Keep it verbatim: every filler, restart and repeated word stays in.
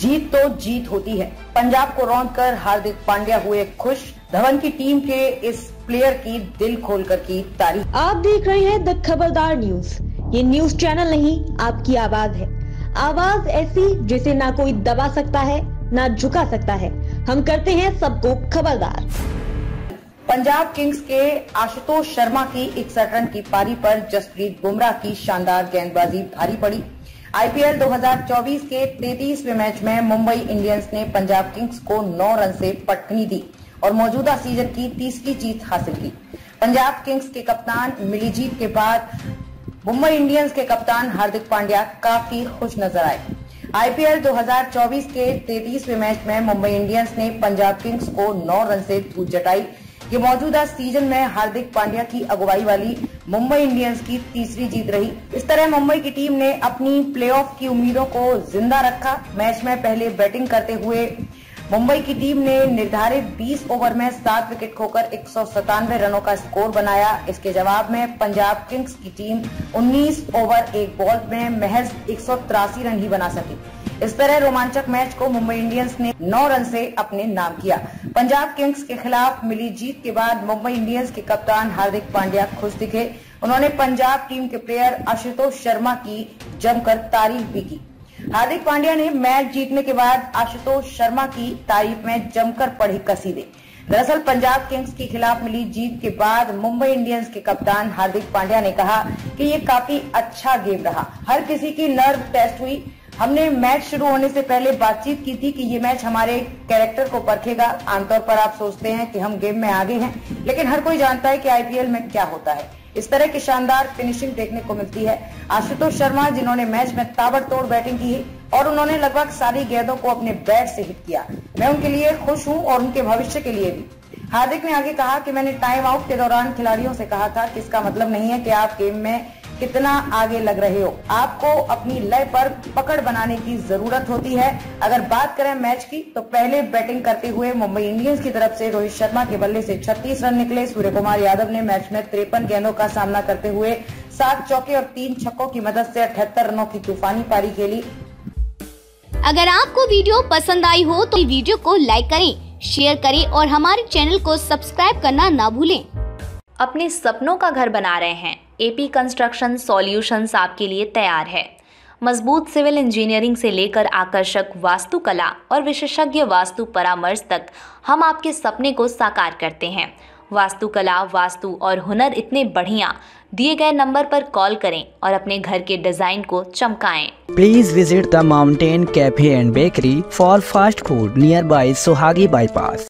जीत तो जीत होती है। पंजाब को रौंद कर हार्दिक पांड्या हुए खुश, धवन की टीम के इस प्लेयर की दिल खोलकर की तारीफ। आप देख रहे हैं द खबरदार न्यूज। ये न्यूज चैनल नहीं, आपकी आवाज है, आवाज ऐसी जिसे ना कोई दबा सकता है ना झुका सकता है। हम करते हैं सबको खबरदार। पंजाब किंग्स के आशुतोष शर्मा की इकसठ रन की पारी पर जसप्रीत बुमराह की शानदार गेंदबाजी भारी पड़ी। आईपीएल दो हज़ार चौबीस के तैंतीसवें मैच में मुंबई इंडियंस ने पंजाब किंग्स को नौ रन से पटकनी दी और मौजूदा सीजन की तीसरी जीत हासिल की। पंजाब किंग्स के कप्तान मिली जीत के बाद मुंबई इंडियंस के कप्तान हार्दिक पांड्या काफी खुश नजर आए। आईपीएल दो हज़ार चौबीस के तैंतीसवें मैच में मुंबई इंडियंस ने पंजाब किंग्स को नौ रन से धूल जटाई। ये मौजूदा सीजन में हार्दिक पांड्या की अगुवाई वाली मुंबई इंडियंस की तीसरी जीत रही। इस तरह मुंबई की टीम ने अपनी प्लेऑफ की उम्मीदों को जिंदा रखा। मैच में पहले बैटिंग करते हुए मुंबई की टीम ने निर्धारित बीस ओवर में सात विकेट खोकर एक सौ सतानवे रनों का स्कोर बनाया। इसके जवाब में पंजाब किंग्स की टीम उन्नीस ओवर एक बॉल में महज एक सौ तिरासी रन ही बना सकी। इस तरह रोमांचक मैच को मुंबई इंडियंस ने नौ रन से अपने नाम किया। पंजाब किंग्स के खिलाफ मिली जीत के बाद मुंबई इंडियंस के कप्तान हार्दिक पांड्या खुश दिखे। उन्होंने पंजाब टीम के प्लेयर आशुतोष शर्मा की जमकर तारीफ भी की। हार्दिक पांड्या ने मैच जीतने के बाद आशुतोष शर्मा की तारीफ में जमकर पढ़ी कसीदे। दरअसल पंजाब किंग्स के खिलाफ मिली जीत के बाद मुंबई इंडियंस के कप्तान हार्दिक पांड्या ने कहा कि ये काफी अच्छा गेम रहा, हर किसी की नर्व टेस्ट हुई। हमने मैच शुरू होने से पहले बातचीत की थी कि ये मैच हमारे कैरेक्टर को परखेगा। आमतौर पर आप सोचते हैं कि हम गेम में आगे हैं, लेकिन हर कोई जानता है कि आईपीएल में क्या होता है। इस तरह की शानदार फिनिशिंग देखने को मिलती है। आशुतोष शर्मा जिन्होंने मैच में ताबड़तोड़ बैटिंग की और उन्होंने लगभग सारी गेंदों को अपने बैट से हिट किया, मैं उनके लिए खुश हूँ और उनके भविष्य के लिए भी। हार्दिक ने आगे कहा कि मैंने टाइम आउट के दौरान खिलाड़ियों से कहा था कि इसका मतलब नहीं है कि आप गेम में कितना आगे लग रहे हो, आपको अपनी लय पर पकड़ बनाने की जरूरत होती है। अगर बात करें मैच की तो पहले बैटिंग करते हुए मुंबई इंडियंस की तरफ से रोहित शर्मा के बल्ले से छत्तीस रन निकले। सूर्य कुमार यादव ने मैच में तिरपन गेंदों का सामना करते हुए सात चौके और तीन छक्कों की मदद से अठहत्तर रनों की तूफानी पारी खेली। अगर आपको वीडियो पसंद आई हो तो वीडियो को लाइक करें, शेयर करें और हमारे चैनल को सब्सक्राइब करना ना भूलें। अपने सपनों का घर बना रहे हैं? एपी कंस्ट्रक्शन सॉल्यूशंस आपके लिए तैयार है। मजबूत सिविल इंजीनियरिंग से लेकर आकर्षक वास्तुकला और विशेषज्ञ वास्तु परामर्श तक हम आपके सपने को साकार करते हैं। वास्तुकला, वास्तु और हुनर इतने बढ़िया। दिए गए नंबर पर कॉल करें और अपने घर के डिजाइन को चमकाएं। Please visit the mountain cafe and bakery for fast food nearby Sohagi bypass.